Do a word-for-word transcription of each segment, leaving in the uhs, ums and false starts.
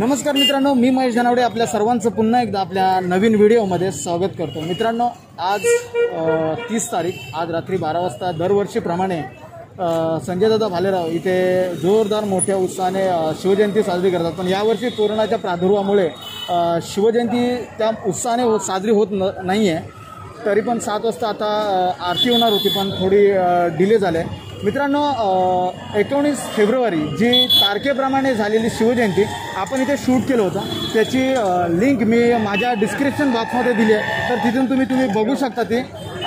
नमस्कार मित्रांनो, मी महेश धनावडे आपल्या सर्वांचं पुन्हा एकदा आपल्या नवीन व्हिडिओमध्ये स्वागत करतो। मित्रांनो, आज तीस तारीख आज रात्री बारा वाजता दरवर्षीप्रमाणे संजय दादा भालेराव इथे जोरदार मोठ्या उत्साहाने शिवजयंती साजरी करतात। पण यावर्षी कोरोनाच्या प्रादुर्भावामुळे शिवजयंती त्या उत्साहाने हो साजरी होत नाही आहे। तरी पण सात वाजता आता आरती होणार होती, पण थोडी डिले झाले। मित्रांनो, एकोणीस फेब्रुवारी जी तारखेप्रमाणे झालेली शिवजयंती आपण इथे शूट केलं होतं, त्याची लिंक मी माझ्या डिस्क्रिप्शन बॉक्समध्ये दिली आहे, तर तिथून तुम्ही तुम्ही बघू शकता ती।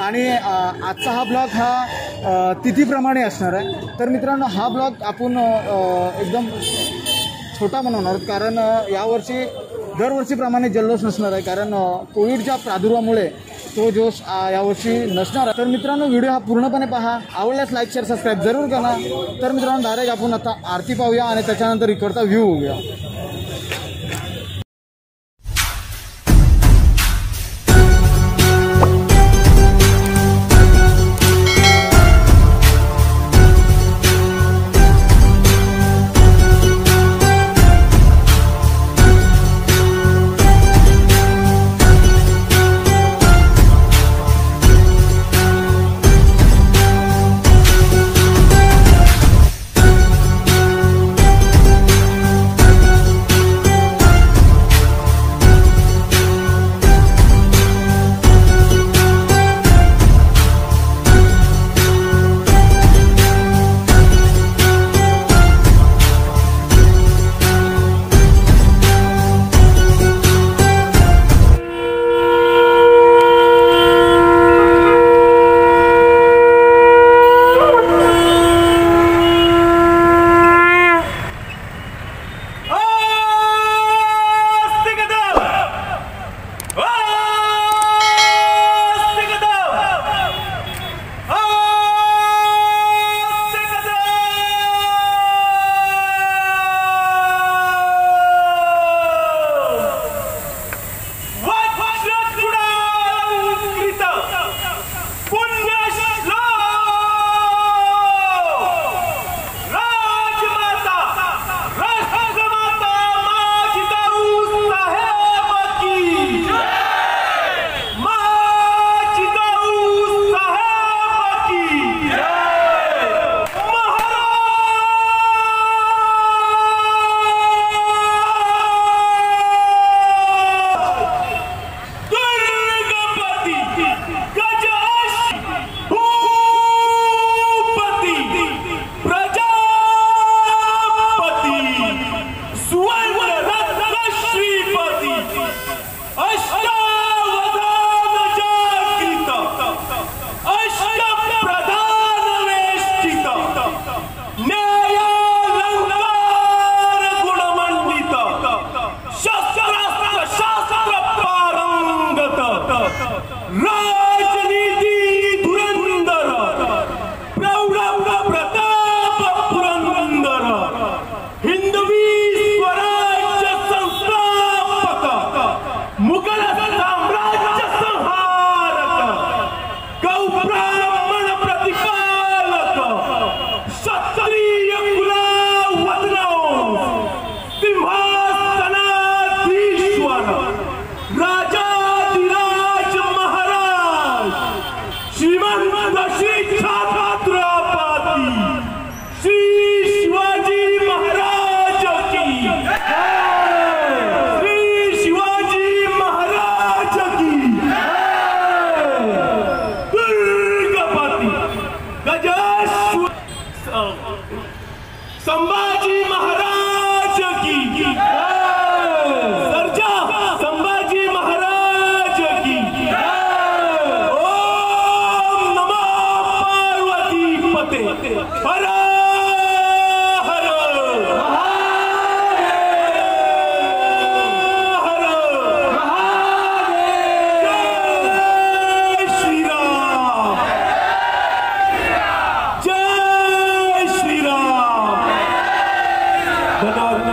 आणि आजचा हा ब्लॉग हा तिथीप्रमाणे असणार आहे। तर मित्रांनो, हा ब्लॉग आपण एकदम छोटा बनवणार, कारण यावर्षी दरवर्षीप्रमाणे जल्लोष नसणार आहे, कारण कोविडच्या प्रादुर्भावामुळे तो जोश यावर्षी नसणार आहे। तर मित्रांनो, व्हिडिओ हा पूर्णपणे पहा, आवडल्यास लाईक शेअर सबस्क्राईब जरूर करा। तर मित्रांनो, डायरेक्ट आपण आता आरती पाहूया आणि त्याच्यानंतर इकडचा व्ह्यू होऊया। संभाजी महाराज की सरजा, संभाजी महाराज की। ओम नमः पार्वती पते हर हर हर जय श्री राम, जय श्री राम। I'm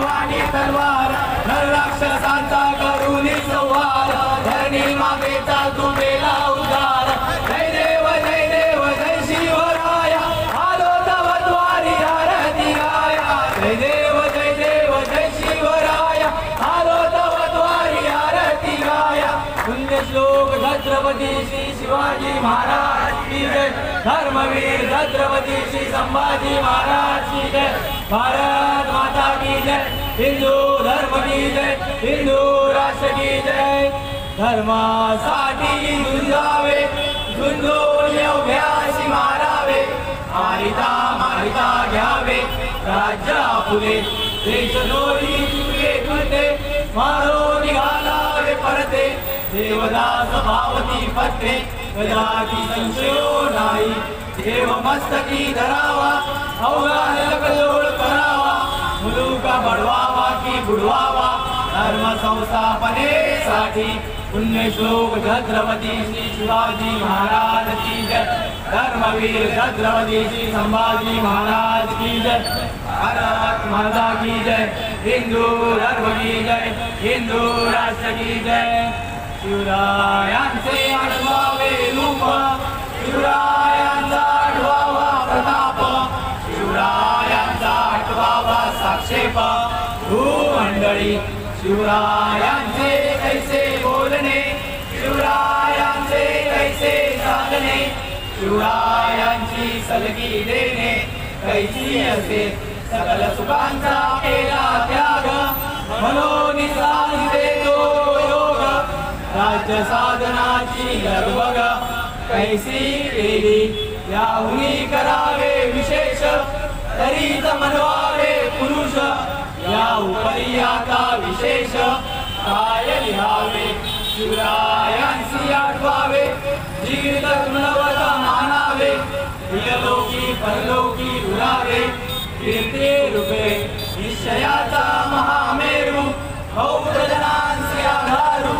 भवानी तलवार नर राक्षसांचा करुणी संहार धरणी मातेचा तुमेला उद्धार जय देव जय देव जय शिवराया आलो तव द्वारी आरती आया जय देव जय देव जय शिवराया आलो तव द्वारी आरती आया पुण्य श्लोक छत्रपति श्री शिवाजी महाराज की जय धर्मवीर छत्रपति श्री संभाजी महाराज की जय भारत माता की जय हिंदू धर्म की जय हिंदू राष्ट्र की जय धर्मासाठी झुंजावे झुंजून अवघ्याशी मारावे मारिता मारिता घ्यावे राज्य आपुले देश दोरी चुके तुटे मारो निघालावे परते देवदास भावती पत्रे कदापि संशयो नाही देव मस्तकी धरावा अवघा लकलोळ करावा मुलुका बढवावा की बुडवावा धर्म संस्थापने साठी पुण्य श्लोक छत्रपति श्री शिवाजी महाराज की जय धर्मवीर छत्रपति श्री संभाजी महाराज की जय भारत माता की जय हिंदू धर्म की जय हिंदू राष्ट्र की जय शिवरायांचे आठवावे रूप शिवरायांचा आठवावा प्रताप शिवरायांचा आठवावा साक्षेप भूमंडळी शिवरायांचे कैसे बोलणे शिवरायांचे कैसे चालणे शिवरायांची सलगी देणे कैसी असे सकल सुखांचा केला त्याग मनोनिसा राज्य साधनाची गर्वग कैसी केली याहुनी करावे विशेष तरी मनवावे पुरुष या उपर्याता विशेष काय लिहावे शिवरायांसी आठवावे जीवित गुणवता मानावे प्रियलोकी परलोकी उरावे कीर्ती रूपे निश्चयाचा महामेरू भौतजनांसी आधारू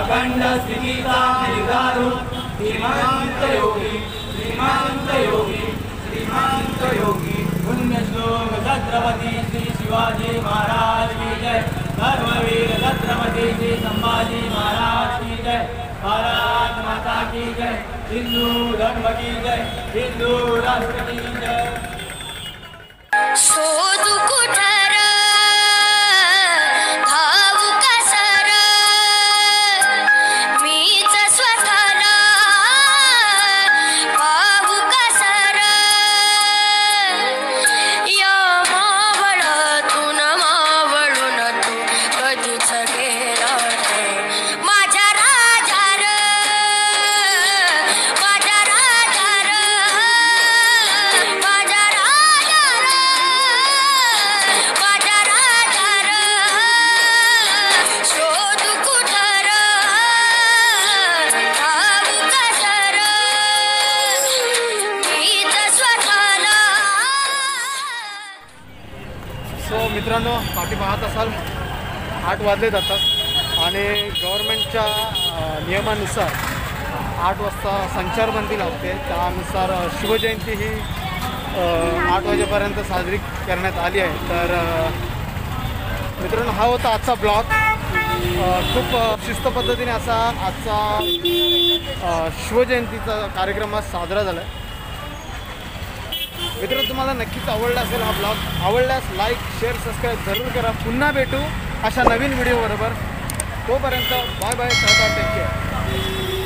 अखंड स्थितीचा निर्धारू श्रीमंत योगी श्रीमंत योगी श्रीमंत योगी पुण्य श्लोक छत्रपति श्री शिवाजी महाराज की जय धर्मवीर छत्रपति श्री संभाजी महाराज की जय भारत माता की जय हिंदू धर्म की जय हिंदू राष्ट्र की जय शोधू कुठार मित्रांनो पाठी पाहत असाल आठ वाजले जातात आणि गव्हर्नमेंटच्या नियमानुसार आठ वाजता संचारबंदी लावते त्यानुसार शिवजयंती ही आठ वाजेपर्यंत साजरी करण्यात आली आहे। तर मित्रांनो हा होता आजचा ब्लॉग। खूप शिस्त पद्धतीने असा आजचा शिवजयंतीचा कार्यक्रम आज साजरा झाला। मित्रांनो तुम्हाला नक्कीच आवडला असेल हा ब्लॉग। आवडल्यास लाईक शेअर सबस्क्राईब जरूर करा। पुन्हा भेटू अशा नवीन व्हिडिओबरोबर। तोपर्यंत bye bye, tata, take care.